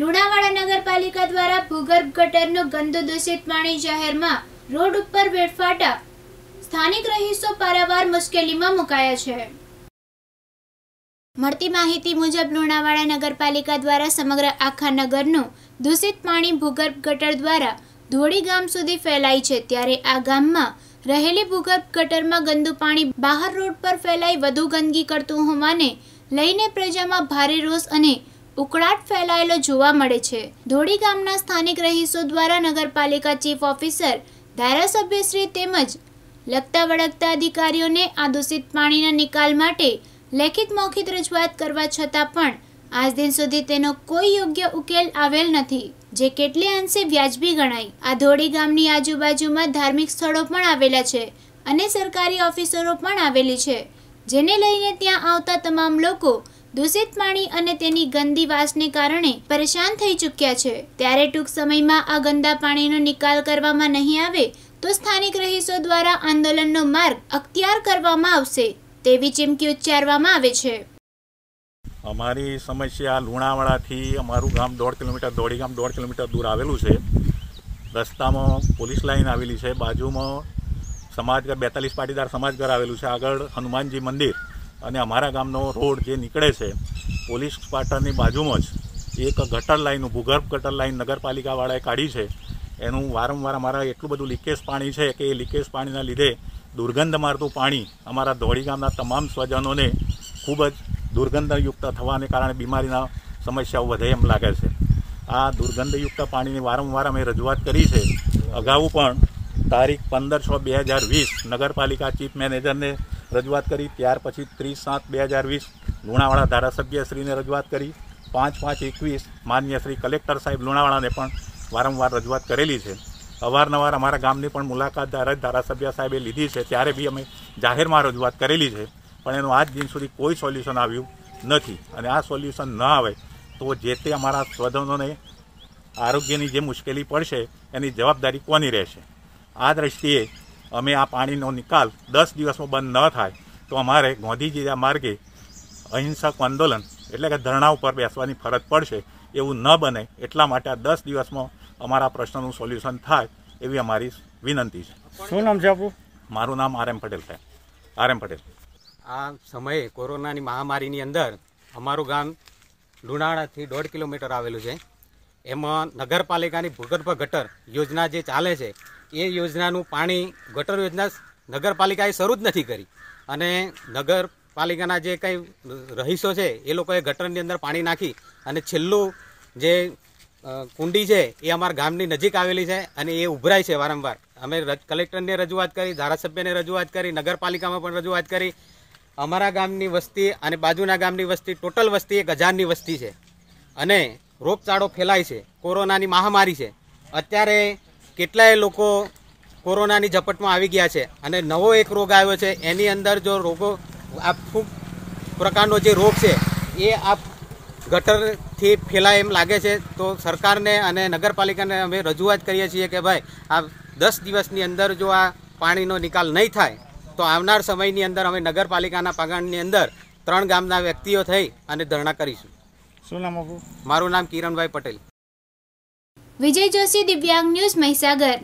લુણાવાડા नगरपालिका द्वारा भूगर्भ गटरनो गंदो दूषित पाणी जाहेरमां रोड उपर વેડફાટા स्थानिक रहीशो पारावार मुश्केलीमां मुकाया छे। મળતી માહિતી મુજબ લુણાવાડા नगरपालिका द्वारा समग्र आखा नगरनो दूषित पाणी भूगर्भ गटर द्वारा ધોળી ગામ सुधी फैलाई छे, त्यारे आ गाममां रहेली भूगर्भ गटरमां गंदु पाणी बहार रोड पर फैलाई વધુ ગંદકી કરતું હોવાને લઈને પ્રજામાં ભારે રોષ અને उकळाट फैलायेलो जोवा मळे छे। धोड़ी गामना स्थानिक रहीशो द्वारा नगरपालिका चीफ ऑफिसर धारासभ्य श्री तेमज लगता वळगता अधिकारीओने आ दूषित पाणीना निकाल माटे लेखित मौखित रजूआत करवा छतां पण आज दिन सुधी तेनो कोई योग्य उकेल आवेल नथी, जे केटले अंशे व्याजबी गणाय। आ धोड़ी गामनी आजूबाजूमां धार्मिक स्थळो पण आवेला छे अने सरकारी ऑफिसरो पण आवेली छे, जेने लईने त्यां आवता तमाम लोको दूषित पाणी अने तेनी गंदी वासने कारणे परेशान थई चूक्या छे। त्यारे टूंक समयमां आ गंदा पाणीनो निकाल करवामां नहीं आवे तो स्थानिक रहीशो द्वारा आंदोलननो मार्ग अख्तियार करवामां आवशे तेवी चीमकी उच्चारवामां आवे छे। अमारी समस्या લુણાવાડાથી अमारुं गाम 1.5 किलोमीटर ધોળી ગામ 1.5 किलोमीटर दूर आवेलुं छे। रस्तामां पोलीस लाइन आवेली छे, बाजुमां समाजघर 42 पाटीदार समाजघर आवेलुं छे, आगळ हनुमानजी मंदिर અને અમારા ગામનો રોડ જે નીકળે છે પોલીસ ક્વાર્ટરની બાજુમાં જ એક ગટર લાઈન ભૂગર્ભ ગટર લાઈન નગરપાલિકાવાળાએ કાઢી છે। એનું વારંવાર અમારા એટલું બધું લીકેજ પાણી છે કે એ લીકેજ પાણીના લીધે દુર્ગંધ મારતું પાણી અમારા ધોળી ગામના તમામ સ્વજનોને ખૂબ જ દુર્ગંધયુક્ત થવાને કારણે બીમારીના સમસ્યાઓ વધે એમ લાગે છે। આ દુર્ગંધયુક્ત પાણીની વારંવાર અમે રજૂઆત કરી છે। અગાઉ પણ તારીખ 15/6/2020 નગરપાલિકા ચીફ મેનેજરને रजूआत करी, त्यार पछी 30/7/2020 લુણાવાડા धारासभ्यश्रीने रजूआत करी, 5/5/21 मान्य श्री कलेक्टर साहेब લુણાવાડાને પણ વારંવાર રજૂઆત કરેલી છે। અવારનવાર અમારા ગામની પણ મુલાકાત ધારાસભ્ય સાહેબે લીધી છે, ત્યારે બી અમે જાહેરમાં રજૂઆત કરેલી છે, પણ એનું આજ દિન સુધી કોઈ સોલ્યુશન આવ્યું નથી। અને આ સોલ્યુશન ન આવે તો જે તે અમારા સ્વજનોને આરોગ્યની જે મુશ્કેલી પડશે એની જવાબદારી કોની રહેશે? આ દ્રષ્ટિએ अमे आ पाणीनो निकाल 10 दिवस में बंद न थाय तो अमारे गांधीजीना मार्गे अहिंसक आंदोलन एटले के धरणा पर बेसवानी फरज पड़शे। एवुं न बने एटला माटे आ 10 दिवस में अमारा प्रश्ननुं सोल्यूशन थाय एवी अमारी विनंती छे। शुं नाम छे आपनुं? मारुं नाम आर एम पटेल छे। R M Patel. आ समये कोरोनानी महामारीनी अंदर अमारुं गाम લુણાવાડાથી 1.5 કિલોમીટર आवेलुं छे। एमां नगरपालिकानी भूगर्भ गटर योजना जे चाले छे એ યોજનાનું પાણી ગટર યોજના નગરપાલિકાએ શરૂ જ નથી કરી, અને નગરપાલિકાના જે કંઈ રહીશો છે એ લોકોએ ગટરની અંદર પાણી નાખી અને છેલ્લું જે કુંડી છે એ અમારા ગામની નજીક આવેલી છે અને એ ઉભરાય છે વારંવાર। અમે કલેક્ટરને રજૂઆત કરી, ધારાસભ્યને રજૂઆત કરી, નગરપાલિકામાં પણ રજૂઆત કરી। અમારા ગામની વસ્તી અને બાજુના ગામની વસ્તી ટોટલ વસ્તી 1000ની વસ્તી છે અને રોગચાળો ફેલાય છે, કોરોનાની મહામારી છે। અત્યારે કેટલાય લોકો કોરોનાની ઝપટમાં આવી ગયા છે અને નવો એક રોગ આવ્યો છે, એની અંદર જો રોગો આ ખૂબ પ્રકારનો જે રોગ છે એ આ ગટરથી ફેલાય એમ લાગે છે। તો સરકારને અને નગરપાલિકાને અમે રજૂઆત કરીએ છીએ કે ભાઈ આ 10 દિવસની અંદર જો આ પાણીનો નિકાલ નહીં થાય તો આવનાર સમયની અંદર અમે નગરપાલિકાના પ્રાંગણની અંદર 3 ગામના વ્યક્તિઓ થઈ અને ધરણા કરીશું। શું નામ આપનું? મારું નામ કિરણભાઈ પટેલ। વિજય જોશી, દિવ્યાંગ ન્યૂઝ, મહીસાગર।